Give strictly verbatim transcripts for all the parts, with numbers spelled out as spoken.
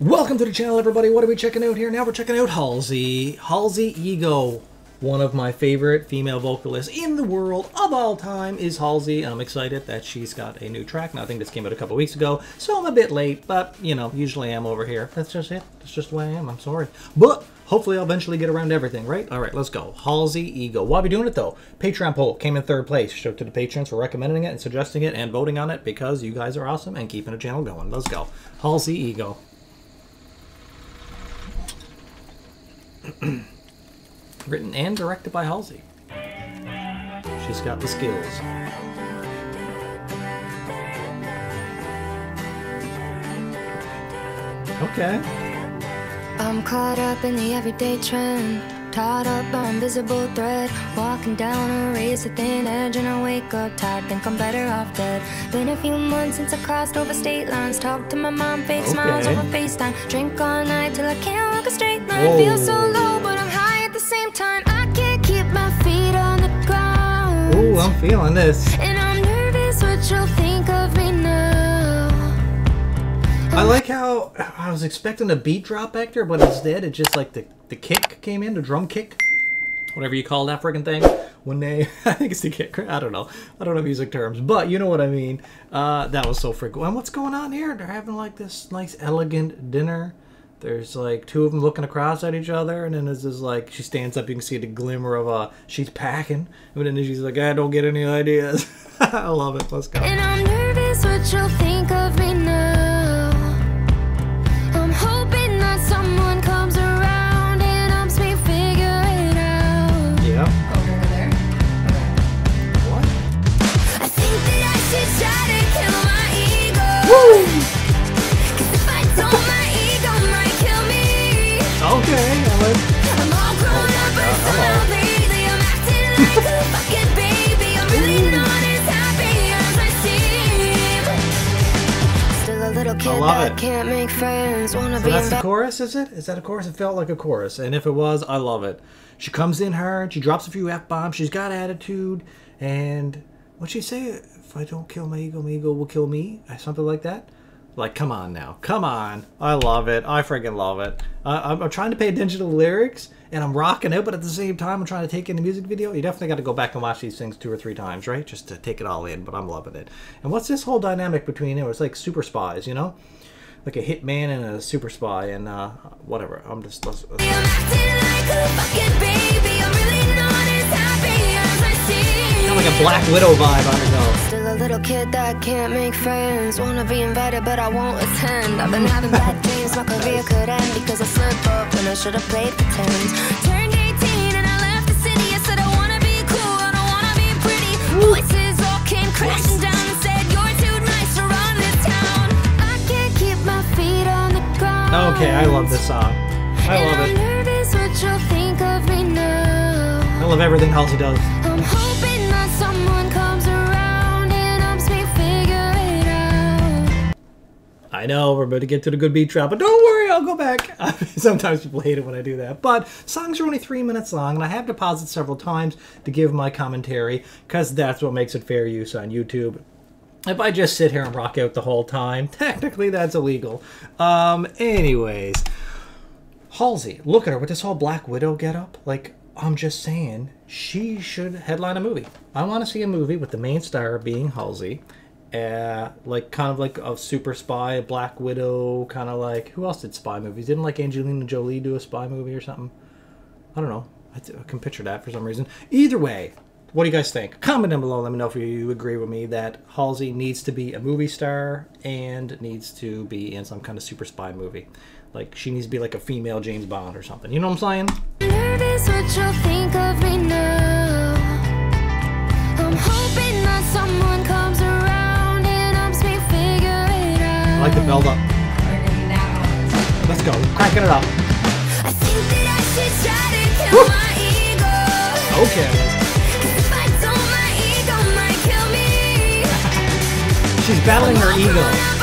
Welcome to the channel, everybody. What are we checking out here? Now we're checking out Halsey. Halsey Ego, one of my favorite female vocalists in the world of all time is Halsey. I'm excited that she's got a new track. Now, I think this came out a couple weeks ago, so I'm a bit late, but, you know, usually I'm over here. That's just it. That's just the way I am. I'm sorry. But hopefully I'll eventually get around to everything, right? All right, let's go. Halsey Ego. Why are we doing it, though? Patreon poll came in third place. Shout out to the patrons for recommending it and suggesting it and voting on it because you guys are awesome and keeping the channel going. Let's go. Halsey Ego. Written and directed by Halsey. She's got the skills. Okay. I'm caught up in the everyday trend, tied up by invisible thread, walking down a race at thin edge, and I wake up tired, think I'm better off dead. Been a few months since I crossed over state lines, talk to my mom, fake okay. smiles over FaceTime, drink all night till I can't walk a straight line. Whoa. Feel so low, but I'm high at the same time. I can't keep my feet on the ground. Ooh, I'm feeling this. And I'm nervous what you'll think of me now. I like how I was expecting a beat drop back there, but instead it just like the the kick came in, the drum kick, whatever you call that freaking thing. When they, I think it's the kick. I don't know. I don't know music terms, but you know what I mean. Uh, that was so freaking. And what's going on here? They're having like this nice, elegant dinner. There's like two of them looking across at each other, and then this is like she stands up. You can see the glimmer of uh, she's packing, and then she's like, I don't get any ideas. I love it. Let's go. And I'm nervous what you'll think of me now. I'm hoping that someone comes around and helps me figure it out. Yeah. Over there. Okay. What? I think that I should try to kill my ego. Woo! Okay, Ellen. I'm all grown up and somehow lately I'm acting like a fucking baby. I'm really not as happy as I seem. Still a little kid that can't make friends. Wanna be. That's the chorus, is it? Is that a chorus? It felt like a chorus, and if it was, I love it. She comes in hard, she drops a few F-bombs, she's got attitude, and what'd she say? If I don't kill my ego, my ego will kill me? Something like that? Like, come on now. Come on. I love it. I freaking love it. Uh, I'm, I'm trying to pay attention to the lyrics, and I'm rocking it, but at the same time, I'm trying to take in the music video. You definitely got to go back and watch these things two or three times, right? Just to take it all in, but I'm loving it. And what's this whole dynamic between them? It's like super spies, you know? Like a hitman and a super spy and uh, whatever. I'm just... Let's, let's... I'm acting like a fucking baby. I'm really not as happy as I seem. Kind of like a Black Widow vibe on it, though. A little kid that can't make friends. Wanna be invited, but I won't attend. I've been having bad dreams. My career could end because I slipped up and I should have played pretend. Turned eighteen and I left the city. I said I wanna be cool, I don't wanna be pretty. Voices all came crashing down and said you're too nice to run this town. I can't keep my feet on the ground. Okay, I love this song. I love it. I'm nervous what you'll think of me now. I love everything Halsey does. I'm hoping that someone comes around. I know, we're about to get to the good beat drop, but don't worry, I'll go back. Sometimes people hate it when I do that, but songs are only three minutes long, and I have to pause it several times to give my commentary, because that's what makes it fair use on YouTube. If I just sit here and rock out the whole time, technically that's illegal. Um, anyways, Halsey, look at her with this whole Black Widow getup. Like, I'm just saying, she should headline a movie. I want to see a movie with the main star being Halsey. Uh, like kind of like a super spy, Black Widow, kind of like, who else did spy movies? Didn't like Angelina Jolie do a spy movie or something? I don't know. I, I can picture that for some reason. Either way, what do you guys think? Comment down below. Let me know if you agree with me that Halsey needs to be a movie star and needs to be in some kind of super spy movie. Like she needs to be like a female James Bond or something. You know what I'm saying? I'm nervous what you'll think of me now. I'm hoping that someone comes around. I like the build up. Let's go, cracking it up. I think that I should try to kill my ego. Okay. If I don't, my ego might kill me. She's battling her ego. I'm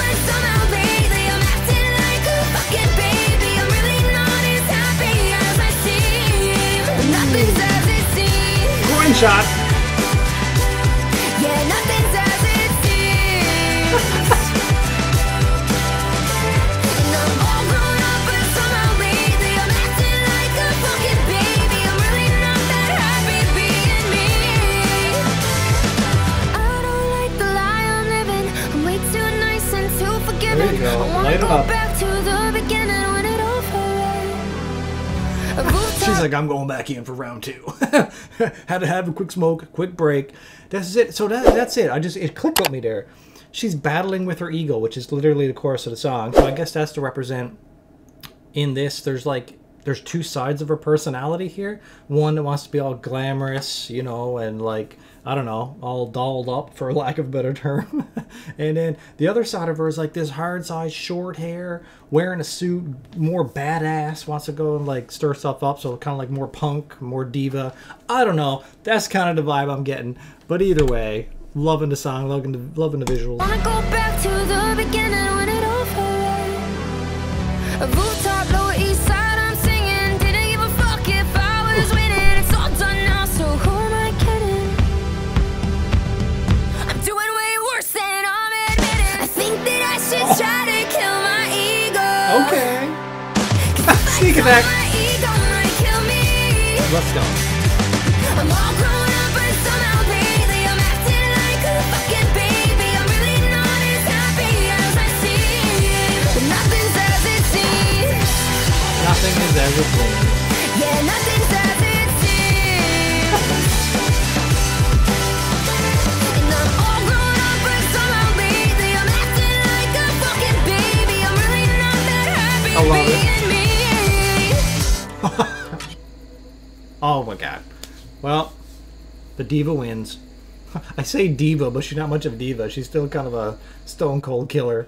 acting like a fucking baby. I'm really not as happy as I seem. Nothing's as it seems. Coin shot. Yeah, nothing's as it seems. Oh, She's like, I'm going back in for round two. Had to have a quick smoke, quick break. That's it. So that, that's it. I just, it clicked with me there. She's battling with her ego, which is literally the chorus of the song. So I guess that's to represent in this, there's like, there's two sides of her personality here. One that wants to be all glamorous, you know, and like, I don't know, all dolled up for lack of a better term. And then the other side of her is like this hard side, short hair, wearing a suit, more badass, wants to go and like stir stuff up. So kind of like more punk, more diva. I don't know. That's kind of the vibe I'm getting. But either way, loving the song, loving the, loving the visuals. Wanna go back to the beginning when it all fell away. Sneak attack. Let's go. I'm all grown up and somehow lately I'm acting like a fucking baby. I'm really not as happy as I seem. Nothing's as it seems. Nothing is as it seems. Yeah, nothing's as it seems. And I'm all grown up and somehow lately I'm acting like a fucking baby. I'm really not that happy. I love it. Oh my god. Well, the diva wins. I say diva, but she's not much of a diva. She's still kind of a stone cold killer,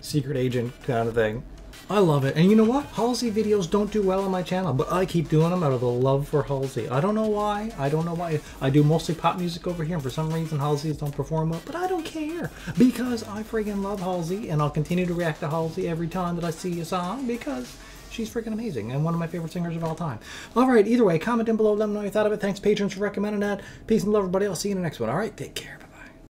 secret agent kind of thing. I love it. And you know what? Halsey videos don't do well on my channel, but I keep doing them out of the love for Halsey. I don't know why. I don't know why. I do mostly pop music over here, and for some reason Halsey's don't perform well, but I don't care because I freaking love Halsey, and I'll continue to react to Halsey every time that I see a song because she's freaking amazing and one of my favorite singers of all time. All right, either way, comment down below. Let me know what you thought of it. Thanks, patrons, for recommending that. Peace and love, everybody. I'll see you in the next one. All right, take care.